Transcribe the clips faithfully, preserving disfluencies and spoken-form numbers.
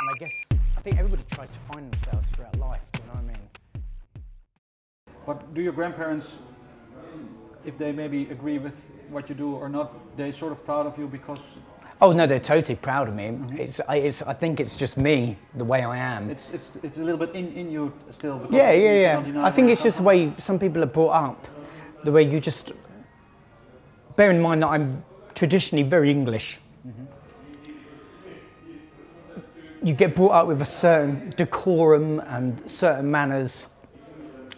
And I guess, I think everybody tries to find themselves throughout life, do you know what I mean? But do your grandparents, if they maybe agree with what you do or not, they sort of proud of you because... Oh no, they're totally proud of me. Mm-hmm. it's, I, it's, I think it's just me, the way I am. It's, it's, it's a little bit in, in you still. Because yeah, yeah, yeah. I think America. It's just the way some people are brought up. The way you just... Bear in mind that I'm traditionally very English. Mm-hmm. You get brought up with a certain decorum and certain manners,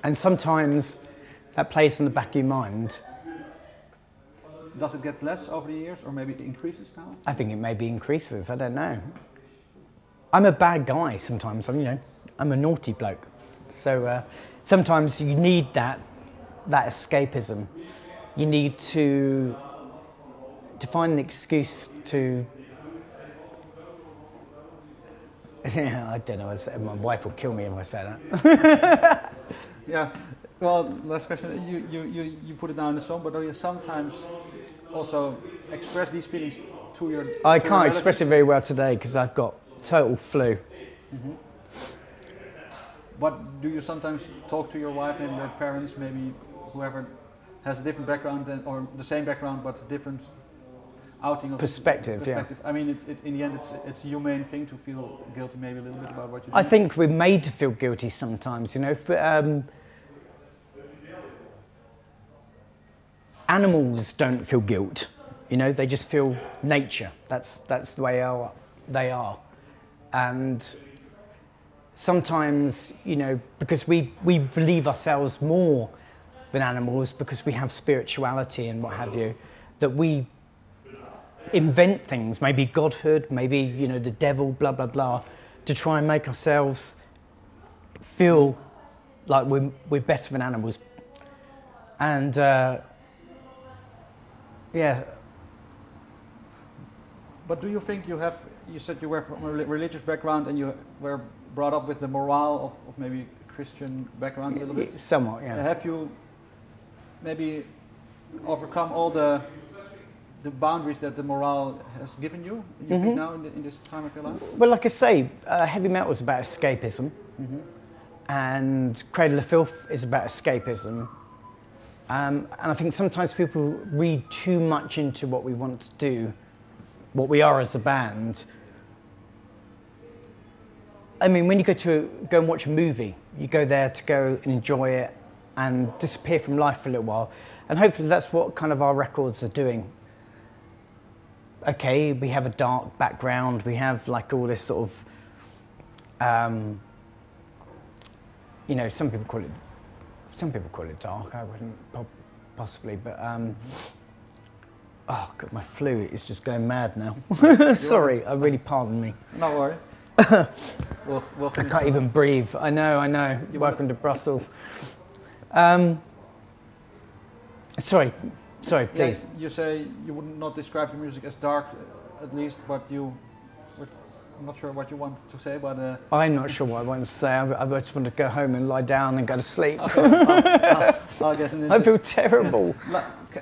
and sometimes that plays in the back of your mind. Does it get less over the years, or maybe it increases now? I think it maybe increases, I don't know. I'm a bad guy sometimes, I'm, you know, I'm a naughty bloke. So uh, sometimes you need that, that escapism. You need to, to find an excuse to... I don't know, my wife will kill me if I say that. Yeah. Well, last question, you, you, you, you put it down in the song, but do you sometimes also express these feelings to your... I to can't your express it very well today because I've got total flu. Mm-hmm. But do you sometimes talk to your wife and your parents, maybe whoever has a different background than, or the same background but different outing of perspective, perspective? Yeah. I mean, it's, it, in the end, it's, it's a humane thing to feel guilty maybe a little bit about what you do. I think we're made to feel guilty sometimes, you know. If, um, Animals don't feel guilt, you know, they just feel nature. That's, that's the way our, they are. And sometimes, you know, because we, we believe ourselves more than animals because we have spirituality and what have you, that we invent things, maybe godhood, maybe, you know, the devil, blah, blah, blah, to try and make ourselves feel like we're, we're better than animals. And... Uh, Yeah. But do you think you have, you said you were from a religious background and you were brought up with the morale of, of maybe Christian background a little bit? Somewhat, yeah. Have you maybe overcome all the the boundaries that the morale has given you, you mm-hmm. think now in, the, in this time of your life? Well, like I say, uh, heavy metal is about escapism mm-hmm. and Cradle of Filth is about escapism. Um, and I think sometimes people read too much into what we want to do, what we are as a band. I mean, when you go to go and watch a movie, you go there to go and enjoy it and disappear from life for a little while. And hopefully that's what kind of our records are doing. Okay, we have a dark background, we have like all this sort of, um, you know, some people call it Some people call it dark, I wouldn't possibly, but um, oh God, my flu is just going mad now. Sorry, I really pardon me. Not worry. we'll, we'll I can't even that. breathe. I know, I know. You Welcome to Brussels. Um, sorry, sorry, please. Yeah, you say you would not describe your music as dark, at least, but you. I'm not sure what you want to say, but... Uh, I'm not sure what I want to say. I, I just want to go home and lie down and go to sleep. Okay. I'll, I'll, I'll get I feel terrible.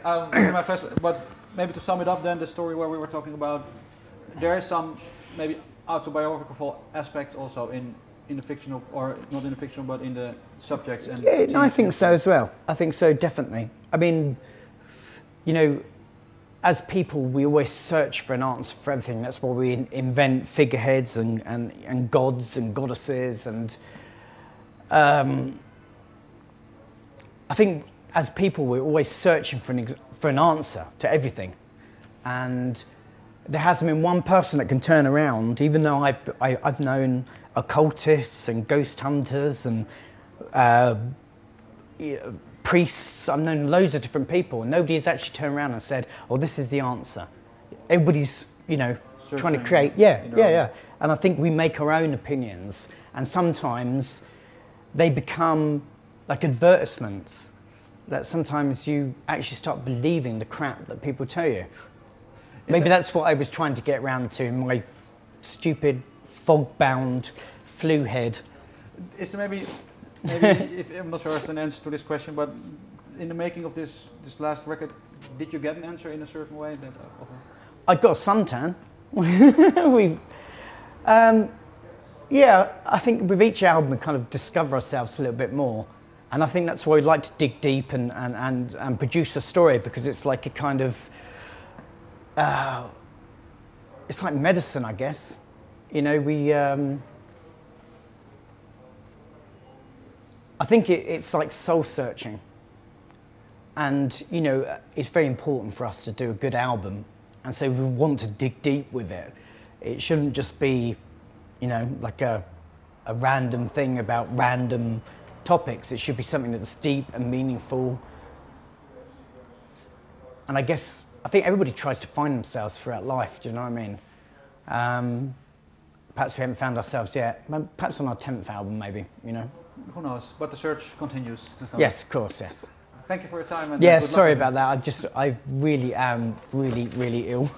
I'll do my first, but maybe to sum it up then, the story where we were talking about, there is some maybe autobiographical aspects also in, in the fictional, or not in the fictional, but in the subjects. And yeah, no, I think so as well. I think so, definitely. I mean, you know, as people, we always search for an answer for everything. That's why we invent figureheads and, and, and gods and goddesses. And um, I think as people, we're always searching for an, for an answer to everything. And there hasn't been one person that can turn around, even though I, I, I've known occultists and ghost hunters and uh, you know, priests, I've known loads of different people, and nobody has actually turned around and said, oh, this is the answer. Everybody's, you know, Searching trying to create, yeah, yeah, yeah. And I think we make our own opinions, and sometimes they become like advertisements, that sometimes you actually start believing the crap that people tell you. Is Maybe that that's what I was trying to get around to in my stupid, fog-bound flu head. Is there maybe... Maybe if, I'm not sure it's an answer to this question, but in the making of this this last record, did you get an answer in a certain way? That I got a suntan. we, um, Yeah, I think with each album we kind of discover ourselves a little bit more, and I think that's why we like to dig deep and, and, and, and produce a story, because it's like a kind of, uh, it's like medicine, I guess. You know, we, um, I think it, it's like soul searching, and you know, it's very important for us to do a good album, and so we want to dig deep with it. It shouldn't just be, you know, like a, a random thing about random topics. It should be something that's deep and meaningful. And I guess, I think everybody tries to find themselves throughout life, do you know what I mean? Um, perhaps we haven't found ourselves yet. Perhaps on our tenth album, maybe, you know? Who knows, but the search continues to some. Yes, of course, yes. Thank you for your time. And yeah, sorry about that. I just, I really am really, really ill.